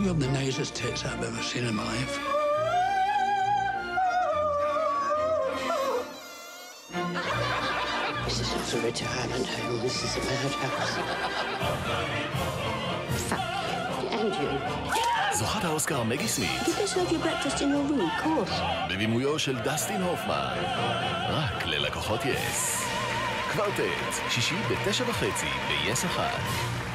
You have the nicest tits I've ever seen in my life. This isn't a retirement home, this is a madhouse. Fuck you. And you. Zochat HaOscar, מגי סמית. You can serve your breakfast in your room, of course. בבימויו של דסטין הופמן. רק ללקוחות יס. קוורטט, שישי ב-9:30 ב-yes1.